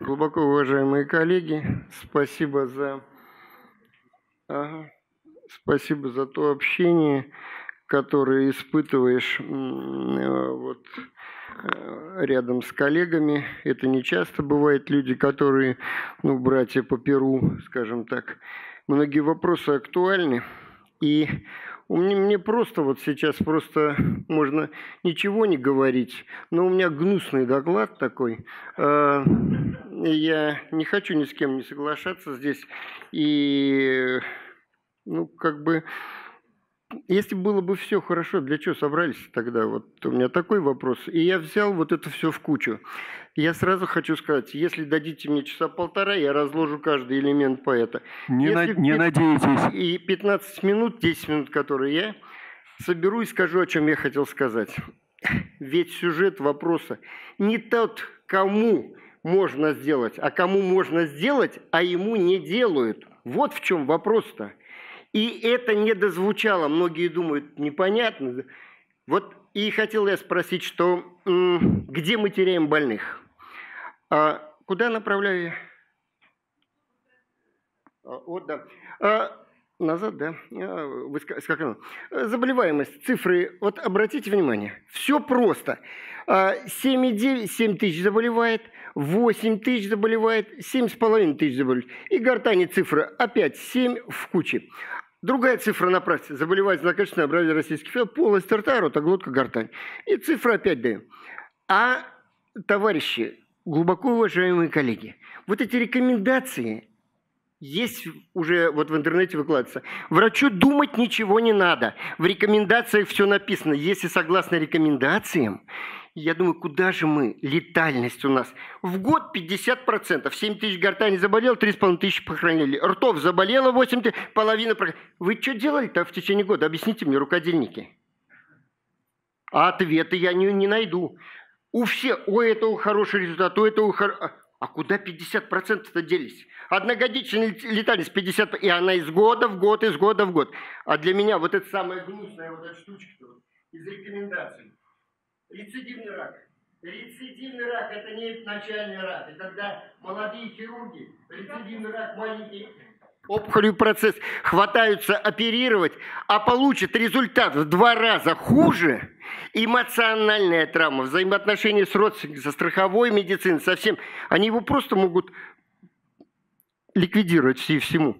Глубоко уважаемые коллеги, спасибо за то общение, которое испытываешь вот рядом с коллегами. Это не часто бывает, люди, которые, ну, братья по перу, скажем так. Многие вопросы актуальны, и мне просто вот сейчас просто можно ничего не говорить, но у меня гнусный доклад такой. Я не хочу ни с кем не соглашаться здесь. И, ну, как бы, если было бы все хорошо, для чего собрались тогда? Вот у меня такой вопрос. И я взял вот это все в кучу. Я сразу хочу сказать, если дадите мне часа полтора, я разложу каждый элемент поэта. Не надейтесь. И 15 минут, 10 минут, которые я соберу и скажу, о чем я хотел сказать. Ведь сюжет вопроса не тот, кому можно сделать, а кому можно сделать, а ему не делают. Вот в чем вопрос-то. И это не дозвучало. Многие думают, непонятно. Вот и хотел я спросить, что где мы теряем больных? А куда направляю я? Вот, да. Назад, да. Заболеваемость, цифры. Вот обратите внимание, все просто. 7 тысяч заболевает, 8 тысяч заболевает, 7,5 тысяч заболевает. И гортани цифры опять 7 в куче. Другая цифра направьте. Заболевает злокачественное образование российских фил, полость рта, ротоглотка, гортань. И цифра опять даем. А, товарищи, глубоко уважаемые коллеги, вот эти рекомендации есть уже, вот в интернете выкладывается. Врачу думать ничего не надо. В рекомендациях все написано. Если согласно рекомендациям, я думаю, куда же мы? Летальность у нас. В год 50%. 7 тысяч гортани заболел, 3,5 тысячи похоронили. Ртов заболело, 8 тысяч, половина... Вы что делали-то в течение года? Объясните мне, рукодельники. А ответа я не найду. У всех, у этого хороший результат, у этого хороший... А куда 50%-то делись? Одногодичная летальность 50%, и она из года в год, из года в год. А для меня вот это самая гнусная вот эта штучка из рекомендаций. Рецидивный рак. Рецидивный рак – это не начальный рак. Это когда молодые хирурги, рецидивный рак маленький, опухолевый процесс, хватаются оперировать, а получат результат в 2 раза хуже. Эмоциональная травма, взаимоотношения с родственниками, со страховой медициной, совсем. Они его просто могут ликвидировать всему.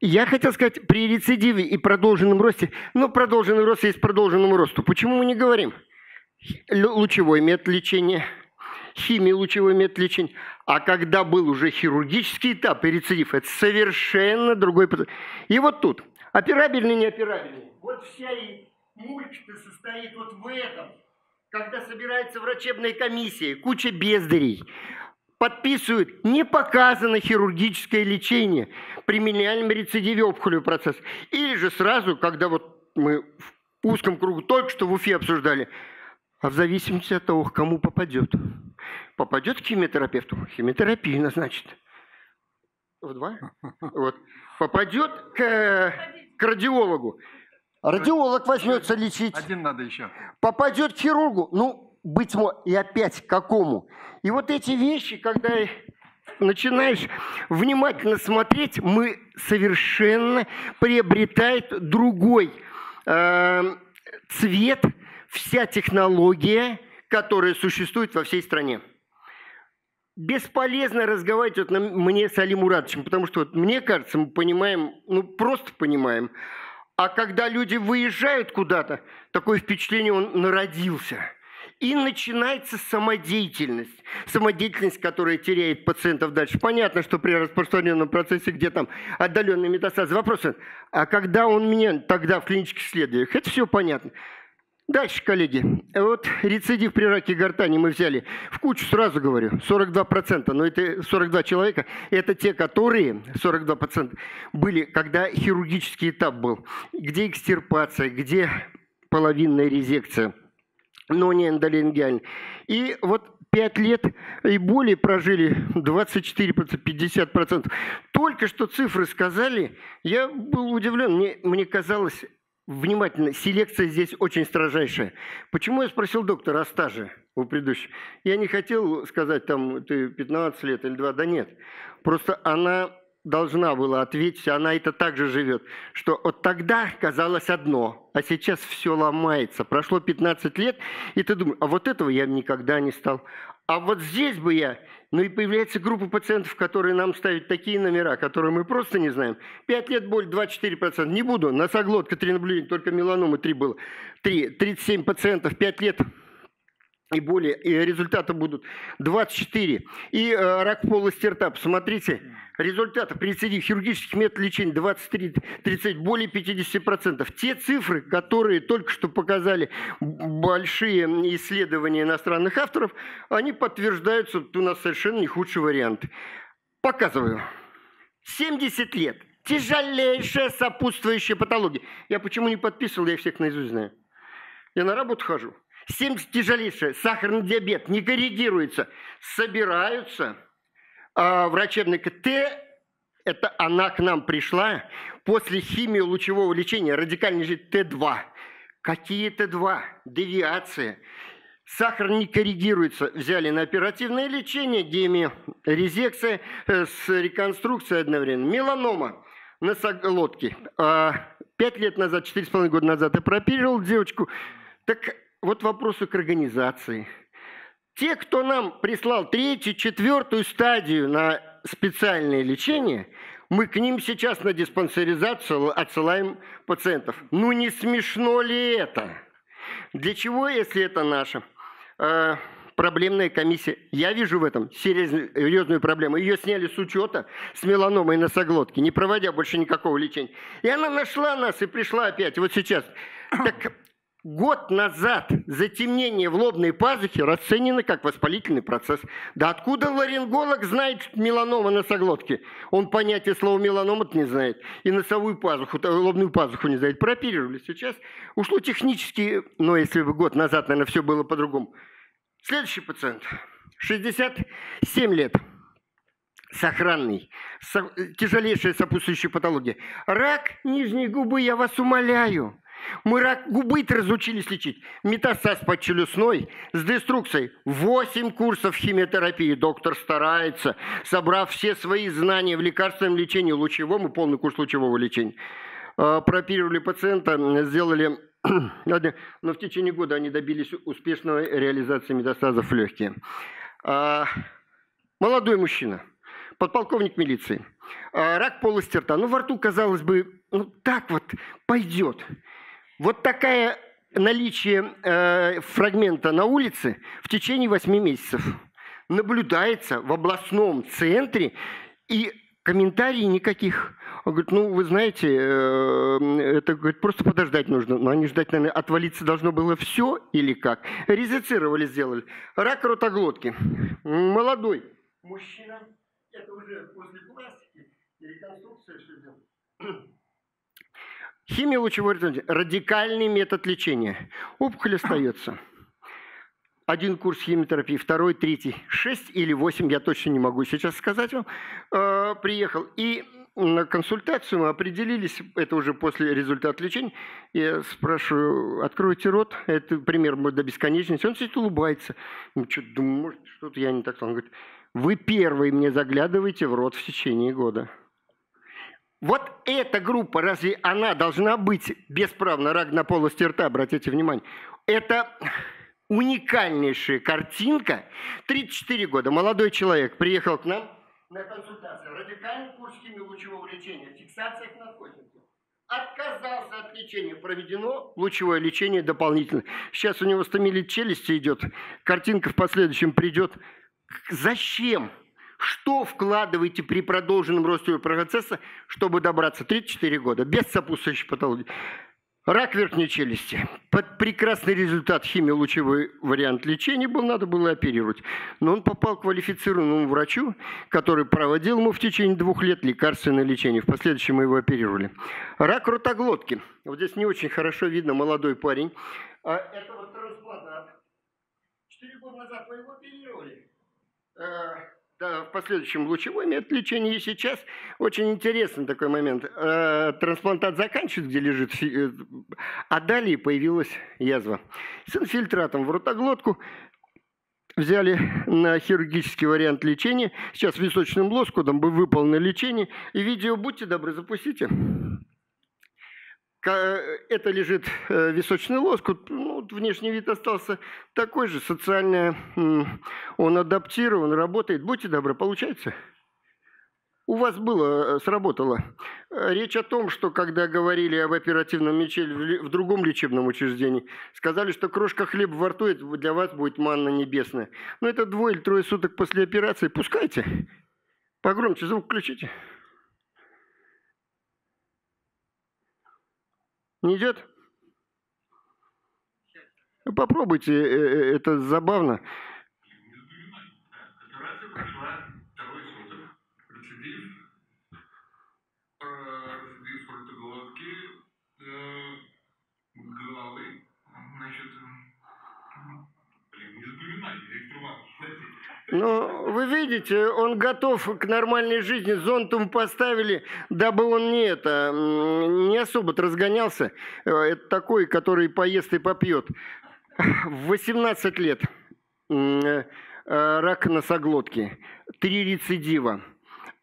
Я хотел сказать, при рецидиве и продолженном росте, но продолженный рост есть продолженному росту. Почему мы не говорим? Лучевой метод лечения, химия лучевой метод лечения. А когда был уже хирургический этап и рецидив, это совершенно другой процесс. И вот тут, операбельный, неоперабельный. Вот вся и мулька-то состоит вот в этом. Когда собирается врачебная комиссия, куча бездарей, подписывают, не показано хирургическое лечение при минимальном рецидиве опухолевого процесса. Или же сразу, когда вот мы в узком кругу только что в Уфе обсуждали, а в зависимости от того, к кому попадет. Попадет к химиотерапевту, химиотерапию назначит. Вот. Попадет к радиологу. Радиолог возьмется лечить. Один надо еще. Попадет к хирургу. Ну, быть может, и опять к какому. И вот эти вещи, когда начинаешь внимательно смотреть, мы совершенно приобретает другой цвет, вся технология, которая существует во всей стране. Бесполезно разговаривать вот мне с Алим Мурадовичем, потому что вот, мне кажется, мы понимаем, ну просто понимаем. А когда люди выезжают куда-то, такое впечатление, он народился. И начинается самодеятельность. Самодеятельность, которая теряет пациентов дальше. Понятно, что при распространенном процессе, где там отдаленные метастазы, вопрос, а когда он меня тогда в клинических исследованиях, это все понятно. Дальше, коллеги, вот рецидив при раке гортани мы взяли в кучу, сразу говорю, 42%, но это 42 человека, это те, которые, 42% были, когда хирургический этап был, где экстирпация, где половинная резекция, но не эндолингиальная. И вот 5 лет и более прожили 24%, 50%. Только что цифры сказали, я был удивлен, мне казалось... внимательно, селекция здесь очень строжайшая. Почему я спросил доктора о стаже у предыдущего? Я не хотел сказать, там, ты 15 лет или 2, да нет. Просто она должна была ответить, она это также живет, что вот тогда казалось одно, а сейчас все ломается. Прошло 15 лет, и ты думаешь, а вот этого я никогда не стал. А вот здесь бы я... Ну и появляется группа пациентов, которые нам ставят такие номера, которые мы просто не знаем. 5 лет боль 24%. Не буду. Носоглотка 3 наблюдения, только меланомы 3 было. 37 пациентов, 5 лет и более. И результаты будут 24. И рак полости рта. Посмотрите. Результаты при рецидиве хирургических методов лечения 23-30, более 50%. Те цифры, которые только что показали большие исследования иностранных авторов, они подтверждаются, что у нас совершенно не худший вариант. Показываю. 70 лет. Тяжелейшая сопутствующая патология. Я почему не подписывал, я всех наизусть знаю. Я на работу хожу. 70 тяжелейшая. Сахарный диабет не корректируется. Собираются... врачебный КТ, это она к нам пришла после химио-лучевого лечения, радикальный жид Т2. Какие Т2? Девиация. Сахар не корректируется. Взяли на оперативное лечение, геморезекция с реконструкцией одновременно. Меланома носоглотки. 5 лет назад, 4,5 года назад я прооперировал девочку. Так вот вопросы к организации. Те, кто нам прислал 3-4 стадию на специальное лечение, мы к ним сейчас на диспансеризацию отсылаем пациентов. Ну не смешно ли это? Для чего, если это наша проблемная комиссия? Я вижу в этом серьезную проблему. Ее сняли с учета, с меланомой носоглотки, не проводя больше никакого лечения. И она нашла нас и пришла опять, вот сейчас. Так... Год назад затемнение в лобной пазухе расценено как воспалительный процесс. Да откуда ларинголог знает меланома носоглотки? Он понятия слова меланома-то не знает. И носовую пазуху, лобную пазуху не знает. Прооперировали сейчас. Ушло технически, но если бы год назад, наверное, все было по-другому. Следующий пациент. 67 лет. Сохранный. Тяжелейшая сопутствующая патология. Рак нижней губы, я вас умоляю. Мы рак губы-то разучились лечить. Метастаз подчелюстной с деструкцией. 8 курсов химиотерапии. Доктор старается, собрав все свои знания в лекарственном лечении, лучевом и полный курс лучевого лечения. Прооперировали пациента, сделали... Но в течение года они добились успешной реализации метастазов в легкие. Молодой мужчина. Подполковник милиции. Рак полости рта. Ну, во рту, казалось бы, ну, так вот пойдет. Вот такое наличие фрагмента на улице в течение 8 месяцев наблюдается в областном центре, и комментарий никаких. Он говорит, ну, вы знаете, это, говорит, просто подождать нужно. Ну, они ждать, наверное, отвалиться должно было все или как? Резецировали, сделали. Рак ротоглотки. Молодой мужчина. Это уже после пластики, реконструкция, все дело. Химия лучевой терапии. Радикальный метод лечения. Опухоль остается. Один курс химиотерапии, второй, третий. 6 или 8, я точно не могу сейчас сказать вам. Приехал. И на консультацию мы определились, это уже после результата лечения. Я спрашиваю, откройте рот. Это пример будет до бесконечности. Он сидит, улыбается. Ну, что-то думаю, может, что-то я не так сказал. Он говорит, вы первый мне заглядываете в рот в течение года. Вот эта группа, разве она должна быть бесправна? Рак на полости рта, обратите внимание. Это уникальнейшая картинка. 34 года, молодой человек приехал к нам на консультацию. Радикальный курс химио-лучевого лечения, фиксация к наркотику. Отказался от лечения. Проведено лучевое лечение дополнительно. Сейчас у него стомилит челюсть идет. Картинка в последующем придет. Зачем? Что вкладываете при продолженном росте процесса, чтобы добраться 34 года без сопутствующей патологии? Рак верхней челюсти. Под прекрасный результат химио-лучевой вариант лечения был, надо было оперировать. Но он попал к квалифицированному врачу, который проводил ему в течение 2 лет лекарственное лечение. В последующем мы его оперировали. Рак ротоглотки. Вот здесь не очень хорошо видно, молодой парень. Это вот трансплантат. 4 года назад мы его оперировали. да, в последующем лучевыми отвлечениями. И сейчас очень интересный такой момент. Трансплантат заканчивается, где лежит, а далее появилась язва. С инфильтратом в ротоглотку. Взяли на хирургический вариант лечения. Сейчас височным лоскутом бы выполнено лечение. И видео, будьте добры, запустите. Это лежит височный лоскут. Ну, внешний вид остался такой же. Социально он адаптирован, работает. Будьте добры, получается? У вас было, сработало. Речь о том, что когда говорили об оперативном мече в другом лечебном учреждении, сказали, что крошка хлеба во рту, это для вас будет манна небесная. Но это 2 или 3 суток после операции. Пускайте. Погромче звук включите. Не идет? Попробуйте, это забавно. Ну, вы видите, он готов к нормальной жизни. Зонт ему поставили, дабы он не особо-то разгонялся. Это такой, который поест и попьет. В 18 лет рак носоглотки, 3 рецидива.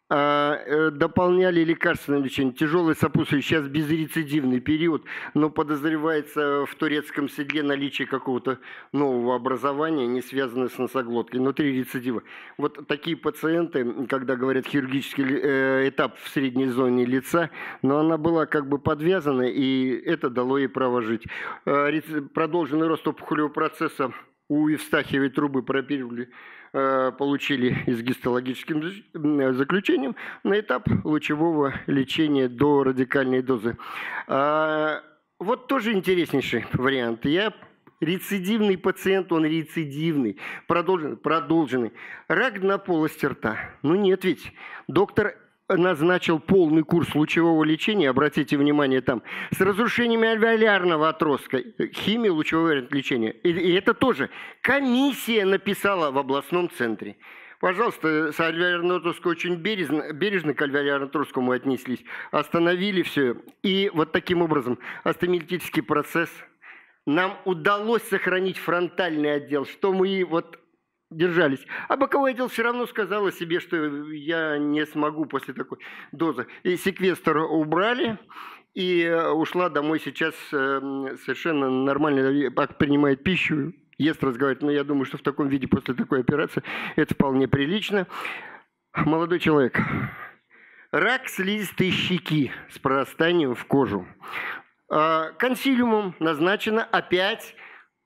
Дополняли лекарственное лечение. Тяжелый сопутствующий, сейчас безрецидивный период, но подозревается в турецком седле наличие какого-то нового образования, не связанное с носоглоткой, но 3 рецидива. Вот такие пациенты, когда говорят хирургический этап в средней зоне лица, но она была как бы подвязана, и это дало ей право жить. Продолженный рост опухолевого процесса у Евстахиевой трубы прооперировали, получили с гистологическим заключением на этап лучевого лечения до радикальной дозы. Вот тоже интереснейший вариант. Рецидивный пациент, он рецидивный, продолженный. Рак на полости рта. Ну нет ведь. Доктор назначил полный курс лучевого лечения, обратите внимание там, с разрушениями альвеолярного отростка, химия, лучевое лечение. И это тоже комиссия написала в областном центре. Пожалуйста, с альвеолярного отростка очень бережно к альвеолярному отростку мы отнеслись, остановили все. И вот таким образом остеомиелитический процесс. Нам удалось сохранить фронтальный отдел, что мы вот держались. А боковой отдел все равно сказал себе, что я не смогу после такой дозы. И секвестр убрали, и ушла домой сейчас совершенно нормально, принимает пищу, ест, разговаривает. Но я думаю, что в таком виде после такой операции это вполне прилично. Молодой человек. Рак слизистой щеки с прорастанием в кожу. Консилиумом назначено опять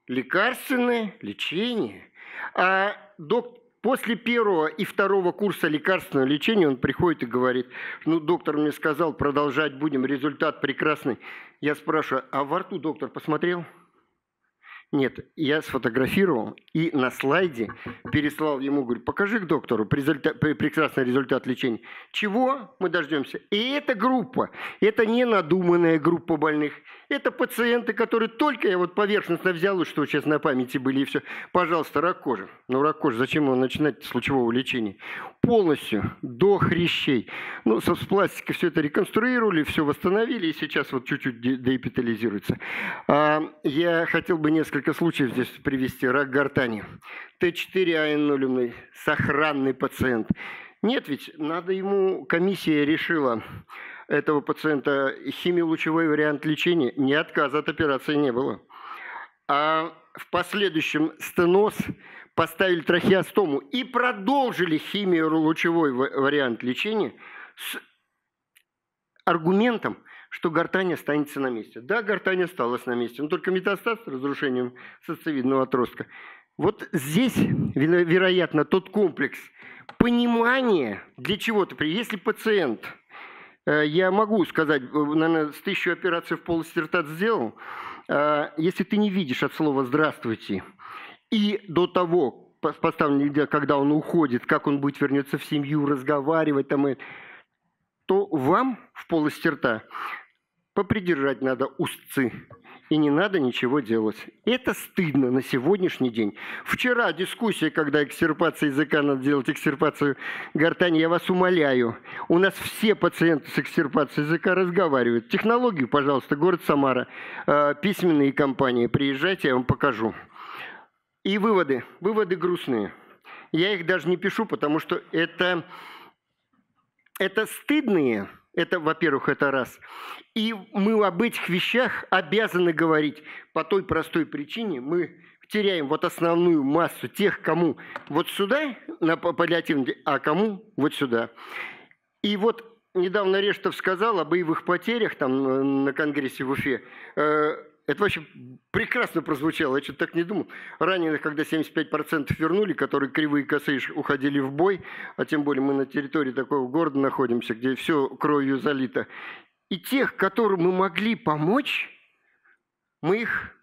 лекарственное лечение. А доктор после 1 и 2 курса лекарственного лечения он приходит и говорит: ну, доктор мне сказал, продолжать будем, результат прекрасный. Я спрашиваю: а во рту доктор посмотрел? Нет, я сфотографировал и на слайде переслал ему, говорю: покажи к доктору прекрасный результат лечения. Чего мы дождемся? И эта группа, это не надуманная группа больных, это пациенты, которые только, я вот поверхностно взял, что сейчас на памяти были, и все. Пожалуйста, рак кожи. Ну, рак кожи, зачем его начинать с лучевого лечения? Полностью, до хрящей. Ну, с пластика все это реконструировали, все восстановили, и сейчас вот чуть-чуть деэпителизируется. Я хотел бы несколько случаев здесь привести. Рак гортани. Т4-АН0, сохранный пациент. Нет ведь, надо ему, комиссия решила этого пациента, химиолучевой вариант лечения, ни отказа от операции не было. А в последующем стеноз, поставили трахеостому и продолжили химиолучевой вариант лечения с аргументом, что гортань останется на месте. Да, гортань осталась на месте, но только метастаз с разрушением сосцевидного отростка. Вот здесь, вероятно, тот комплекс понимания, для чего ты приехал. Если пациент, я могу сказать, наверное, с 1000 операций в полости рта сделал, если ты не видишь от слова «здравствуйте» и до того, когда он уходит, как он будет вернется в семью, разговаривать, там, то вам в полости рта попридержать надо устцы и не надо ничего делать. Это стыдно на сегодняшний день. Вчера дискуссия, когда экстирпация языка, надо делать экстирпацию гортани, я вас умоляю. У нас все пациенты с экстирпацией языка разговаривают. Технологию, пожалуйста, город Самара, письменные компании, приезжайте, я вам покажу. И выводы. Выводы грустные. Я их даже не пишу, потому что это стыдные. Это, во-первых, это раз. И мы об этих вещах обязаны говорить по той простой причине. Мы теряем вот основную массу тех, кому вот сюда, на паллиативный, а кому вот сюда. И вот недавно Рештов сказал о боевых потерях там на конгрессе в Уфе. Это вообще прекрасно прозвучало, я что-то так не думал. Раненых, когда 75% вернули, которые кривые, косые уходили в бой, а тем более мы на территории такого города находимся, где все кровью залито. И тех, которым мы могли помочь, мы их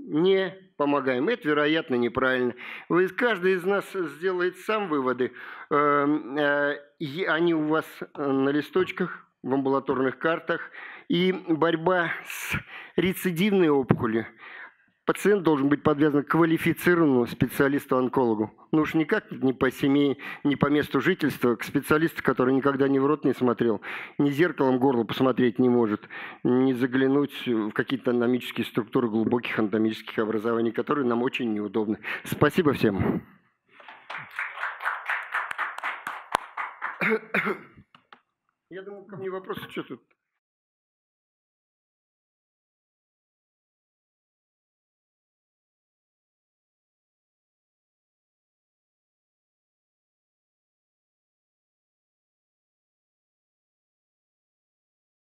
не помогаем. Это, вероятно, неправильно. Каждый из нас сделает сам выводы. Они у вас на листочках, в амбулаторных картах. И борьба с рецидивной опухолью. Пациент должен быть подвязан к квалифицированному специалисту-онкологу. Ну уж никак не по семье, не по месту жительства, к специалисту, который никогда ни в рот не смотрел, ни зеркалом горло посмотреть не может, не заглянуть в какие-то анатомические структуры глубоких анатомических образований, которые нам очень неудобны. Спасибо всем. Я думаю, ко мне вопросы, что тут?